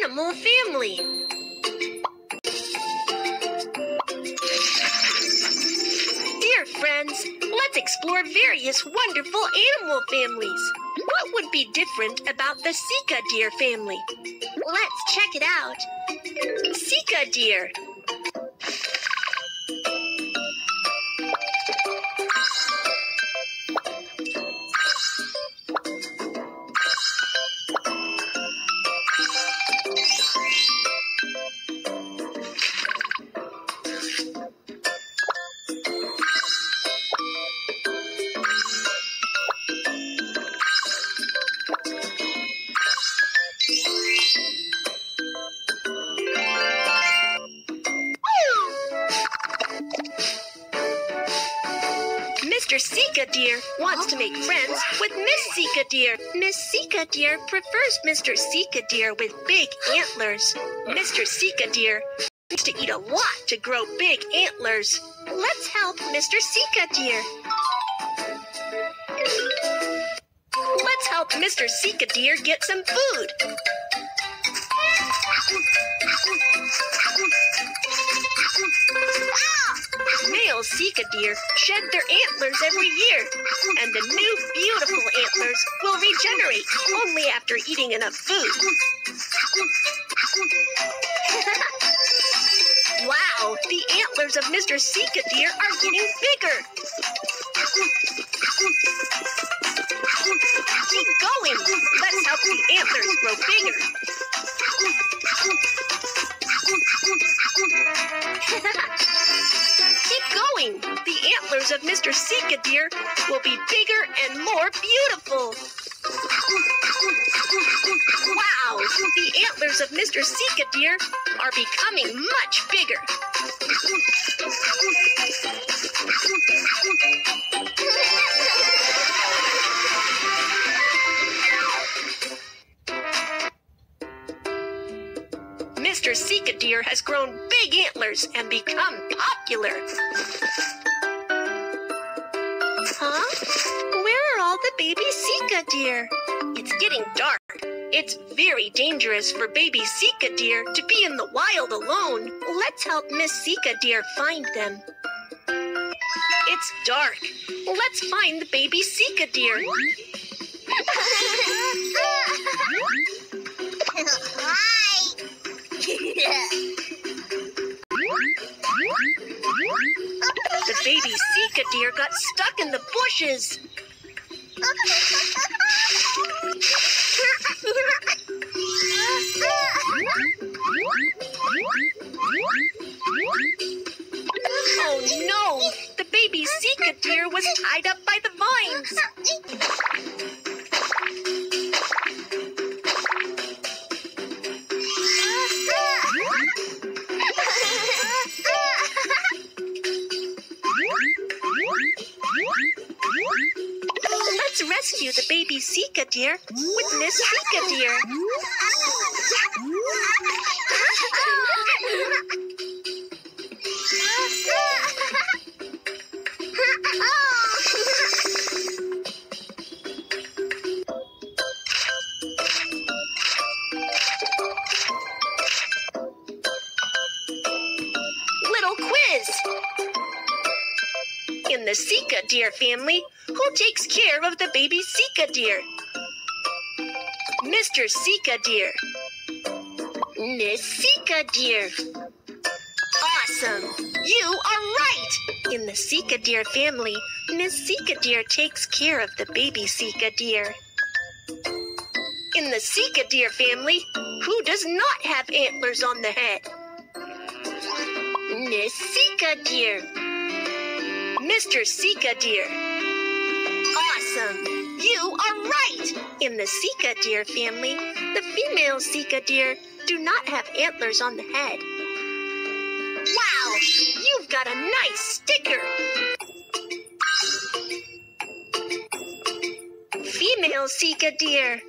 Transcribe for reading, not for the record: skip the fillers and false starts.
animal family. Dear friends, let's explore various wonderful animal families. What would be different about the Sika deer family? Let's check it out. Sika deer. Mr. Sika deer wants to make friends with Miss Sika deer. Miss Sika deer prefers Mr. Sika deer with big antlers. Mr. Sika deer needs to eat a lot to grow big antlers. Let's help Mr. Sika deer. Let's help Mr. Sika deer get some food. Male Sika deer shed their antlers every year, and the new beautiful antlers will regenerate only after eating enough food. Wow, the antlers of Mr. Sika deer are getting bigger. Keep going. Let's help the antlers grow bigger. Keep going. The antlers of Mr. Sika deer will be bigger and more beautiful. Wow, the antlers of Mr. Sika deer are becoming much bigger. Mr. Sika deer has grown big antlers and become popular. Where are all the baby Sika deer? It's getting dark. It's very dangerous for baby Sika deer to be in the wild alone. Let's help Miss Sika deer find them. It's dark. Let's find the baby Sika deer. The baby Sika deer got stuck in the bushes. Oh no! The baby Sika deer was tied up by the vines. Let's rescue the baby Sika deer with Miss Sika deer. Little quiz. In the Sika deer family, who takes care of the baby Sika deer? Mr. Sika deer. Miss Sika deer. Awesome! You are right! In the Sika deer family, Miss Sika deer takes care of the baby Sika deer. In the Sika deer family, who does not have antlers on the head? Miss Sika deer. Mr. Sika deer. Awesome! You are right! In the Sika deer family, the female Sika deer do not have antlers on the head. Wow! You've got a nice sticker! Female Sika deer.